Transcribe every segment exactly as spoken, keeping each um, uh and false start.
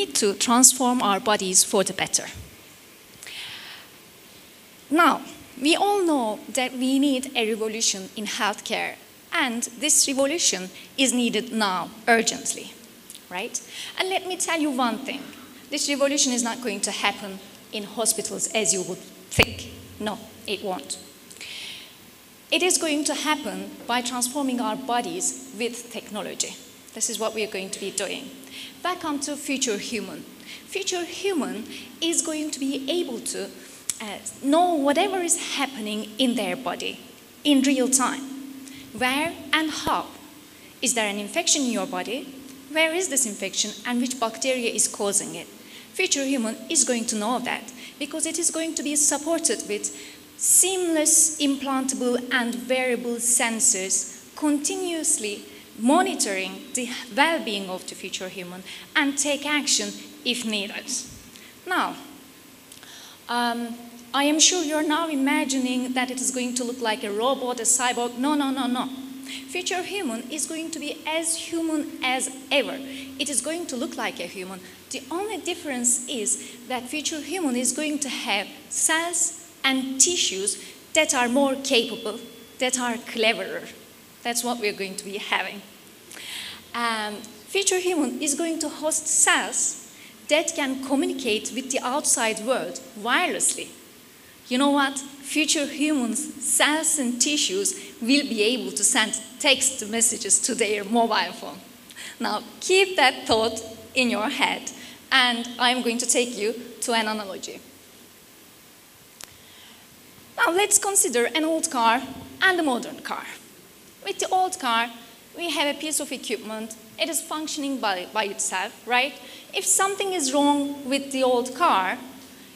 need to transform our bodies for the better. Now, we all know that we need a revolution in healthcare, and this revolution is needed now, urgently, right? And let me tell you one thing. This revolution is not going to happen in hospitals as you would think. No, it won't. It is going to happen by transforming our bodies with technology. This is what we are going to be doing. Back onto Future Human. Future Human is going to be able to uh, know whatever is happening in their body in real time. Where and how? Is there an infection in your body? Where is this infection and which bacteria is causing it? Future Human is going to know that because it is going to be supported with seamless, implantable and wearable sensors continuously monitoring the well-being of the future human and take action if needed. Now, um, I am sure you're now imagining that it is going to look like a robot, a cyborg. No, no, no, no. Future human is going to be as human as ever. It is going to look like a human. The only difference is that future human is going to have cells and tissues that are more capable, that are cleverer. That's what we're going to be having. Um, future human is going to host cells that can communicate with the outside world wirelessly. You know what? Future humans, cells and tissues will be able to send text messages to their mobile phone. Now, keep that thought in your head, and I'm going to take you to an analogy. Now, let's consider an old car and a modern car. With the old car, we have a piece of equipment. It is functioning by, by itself, right? If something is wrong with the old car,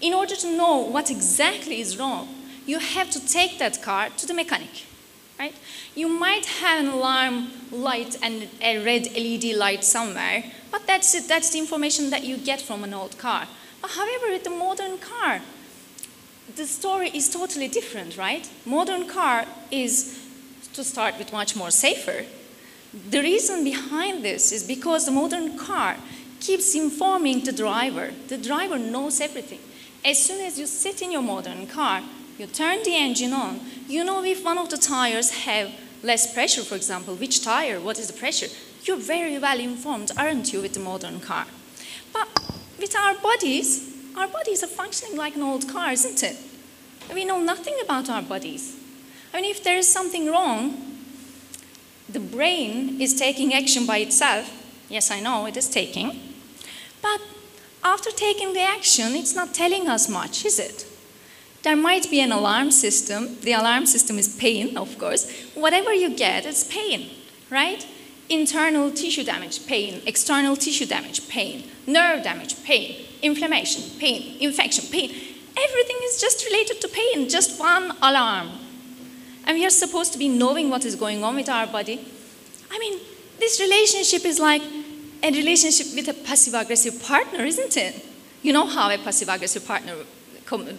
in order to know what exactly is wrong, you have to take that car to the mechanic, right? You might have an alarm light and a red L E D light somewhere, but that's it. That's the information that you get from an old car. But however, with the modern car, the story is totally different, right? Modern car is to start with much more safer. The reason behind this is because the modern car keeps informing the driver. The driver knows everything. As soon as you sit in your modern car, you turn the engine on, you know if one of the tires have less pressure, for example, which tire, what is the pressure? You're very well informed, aren't you, with the modern car? But with our bodies, our bodies are functioning like an old car, isn't it? We know nothing about our bodies. I mean, if there is something wrong, the brain is taking action by itself. Yes, I know, it is taking. But after taking the action, it's not telling us much, is it? There might be an alarm system. The alarm system is pain, of course. Whatever you get, it's pain, right? Internal tissue damage, pain. External tissue damage, pain. Nerve damage, pain. Inflammation, pain. Infection, pain. Everything is just related to pain, just one alarm. And we are supposed to be knowing what is going on with our body. I mean, this relationship is like a relationship with a passive-aggressive partner, isn't it? You know how a passive-aggressive partner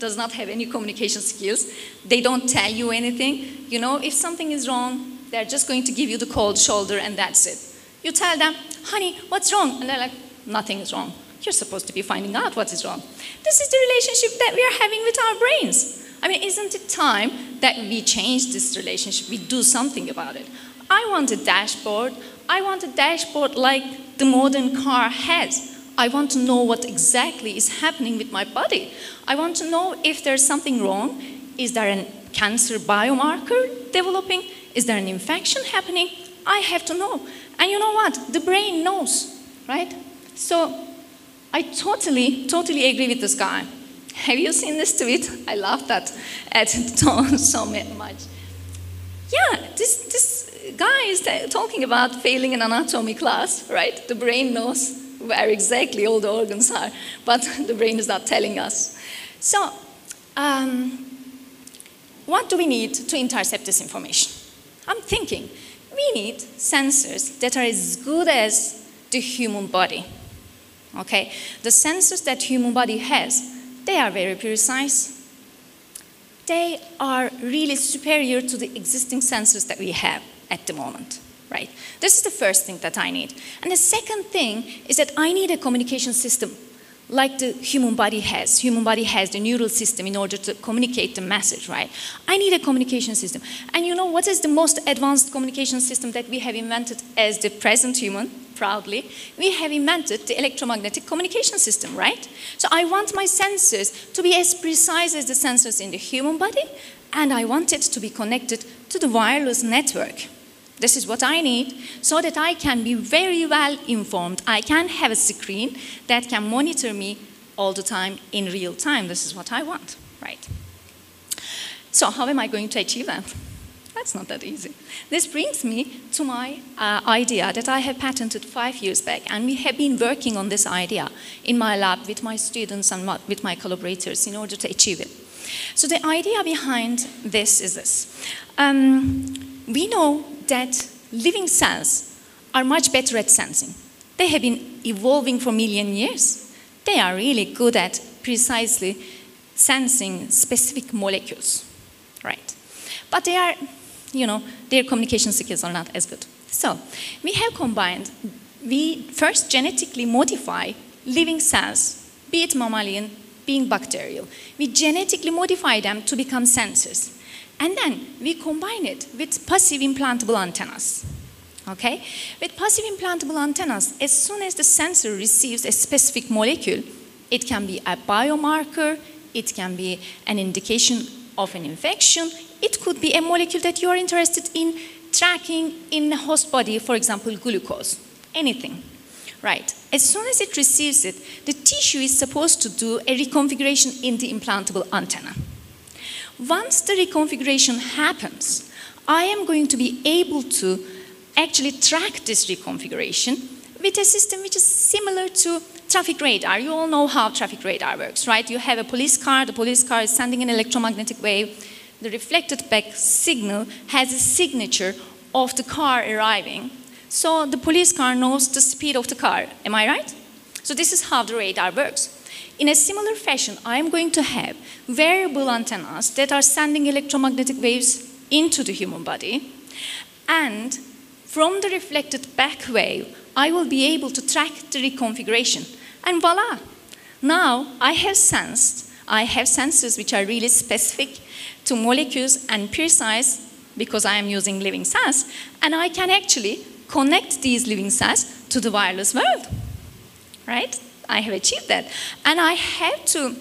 does not have any communication skills. They don't tell you anything. You know, if something is wrong, they're just going to give you the cold shoulder and that's it. You tell them, honey, what's wrong? And they're like, nothing is wrong. You're supposed to be finding out what is wrong. This is the relationship that we are having with our brains. I mean, isn't it time that we change this relationship, we do something about it? I want a dashboard. I want a dashboard like the modern car has. I want to know what exactly is happening with my body. I want to know if there's something wrong. Is there a cancer biomarker developing? Is there an infection happening? I have to know. And you know what? The brain knows, right? So I totally, totally agree with this guy. Have you seen this tweet? I laughed at at Tom so much. Yeah, this, this guy is talking about failing an anatomy class, right? The brain knows where exactly all the organs are, but the brain is not telling us. So, um, what do we need to intercept this information? I'm thinking, we need sensors that are as good as the human body, okay? The sensors that human body has, they are very precise. They are really superior to the existing sensors that we have at the moment. right? This is the first thing that I need. And the second thing is that I need a communication system like the human body has. Human body has the neural system in order to communicate the message, right? I need a communication system. And you know what is the most advanced communication system that we have invented as the present human? Proudly, we have invented the electromagnetic communication system, right? So I want my sensors to be as precise as the sensors in the human body, and I want it to be connected to the wireless network. This is what I need so that I can be very well informed. I can have a screen that can monitor me all the time in real time. This is what I want, right? So how am I going to achieve that? That's not that easy. This brings me to my uh, idea that I have patented five years back, and we have been working on this idea in my lab with my students and my, with my collaborators in order to achieve it. So the idea behind this is this. Um, we know that living cells are much better at sensing. They have been evolving for a million years. They are really good at precisely sensing specific molecules, right? But they are, you know, their communication skills are not as good. So we have combined, we first genetically modify living cells, be it mammalian, being bacterial. We genetically modify them to become sensors. And then we combine it with passive implantable antennas. Okay? With passive implantable antennas, as soon as the sensor receives a specific molecule, it can be a biomarker, it can be an indication of an infection, it could be a molecule that you are interested in tracking in the host body, for example, glucose, anything, right? As soon as it receives it, the tissue is supposed to do a reconfiguration in the implantable antenna. Once the reconfiguration happens, I am going to be able to actually track this reconfiguration with a system which is similar to traffic radar. You all know how traffic radar works, right? You have a police car, the police car is sending an electromagnetic wave. The reflected back signal has a signature of the car arriving. So the police car knows the speed of the car. Am I right? So this is how the radar works. In a similar fashion, I am going to have variable antennas that are sending electromagnetic waves into the human body. And from the reflected back wave, I will be able to track the reconfiguration. And voila! Now I have sensed, I have sensors which are really specific to molecules and precise because I am using living cells, and I can actually connect these living cells to the wireless world, right? I have achieved that. And I have to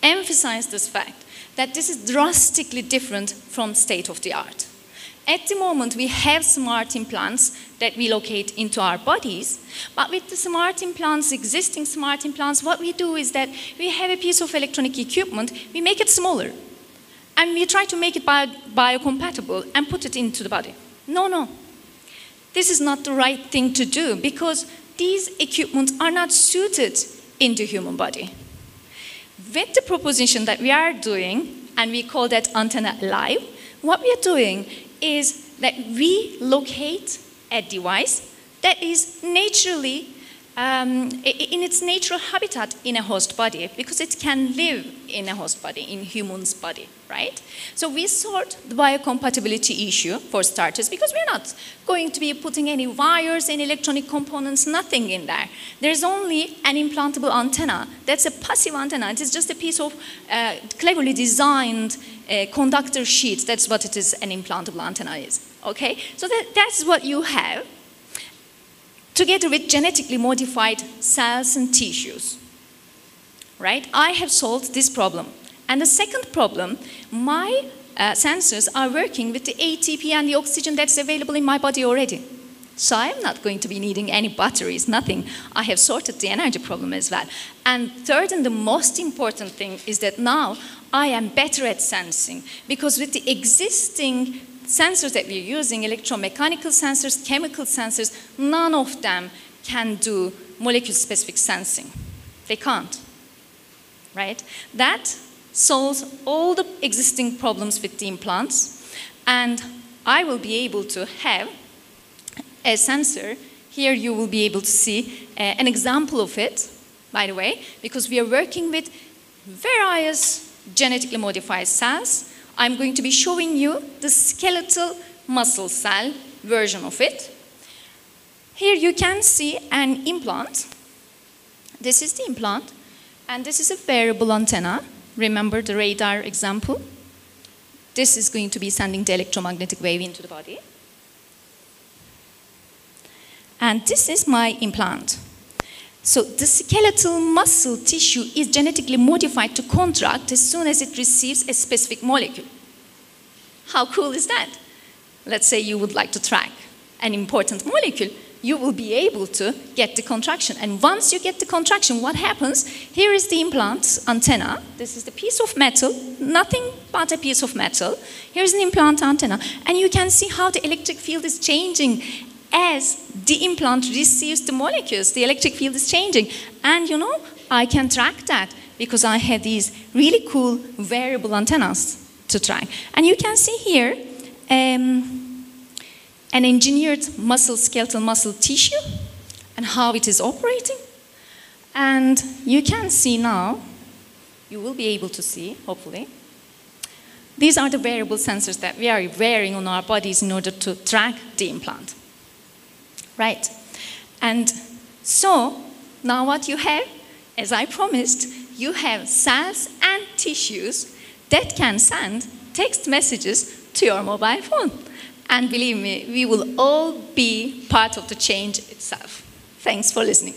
emphasize this fact that this is drastically different from state of the art. At the moment, we have smart implants that we locate into our bodies, but with the smart implants, existing smart implants, what we do is that we have a piece of electronic equipment, we make it smaller, and we try to make it bio biocompatible and put it into the body. No, no. This is not the right thing to do because these equipments are not suited in the human body. With the proposition that we are doing, and we call that AntennAlive, what we are doing is that we locate a device that is naturally Um, in its natural habitat in a host body, because it can live in a host body, in humans' body, right? So we sort the biocompatibility issue for starters, because we're not going to be putting any wires, any electronic components, nothing in there. There's only an implantable antenna. That's a passive antenna. It is just a piece of uh, cleverly designed uh, conductor sheet. That's what it is, an implantable antenna is, okay? So that, that's what you have, together with genetically modified cells and tissues, right? I have solved this problem. And the second problem, my uh, sensors are working with the A T P and the oxygen that's available in my body already. So I'm not going to be needing any batteries, nothing. I have sorted the energy problem as well. And third and the most important thing is that now I am better at sensing, because with the existing sensors that we're using, electromechanical sensors, chemical sensors, none of them can do molecule-specific sensing. They can't, right? That solves all the existing problems with the implants, and I will be able to have a sensor. Here you will be able to see uh, an example of it, by the way, because we are working with various genetically modified cells. I'm going to be showing you the skeletal muscle cell version of it. Here you can see an implant. This is the implant, and this is a variable antenna. Remember the radar example? This is going to be sending the electromagnetic wave into the body. And this is my implant. So the skeletal muscle tissue is genetically modified to contract as soon as it receives a specific molecule. How cool is that? Let's say you would like to track an important molecule, you will be able to get the contraction. And once you get the contraction, what happens? Here is the implant's antenna. This is the piece of metal, nothing but a piece of metal. Here's an implant antenna. And you can see how the electric field is changing as the implant receives the molecules. The electric field is changing. And you know, I can track that because I had these really cool variable antennas to track. And you can see here, um, an engineered muscle, skeletal muscle tissue, and how it is operating. And you can see now, you will be able to see, hopefully, these are the wearable sensors that we are wearing on our bodies in order to track the implant. Right? And so, now what you have, as I promised, you have cells and tissues that can send text messages to your mobile phone. And believe me, we will all be part of the change itself. Thanks for listening.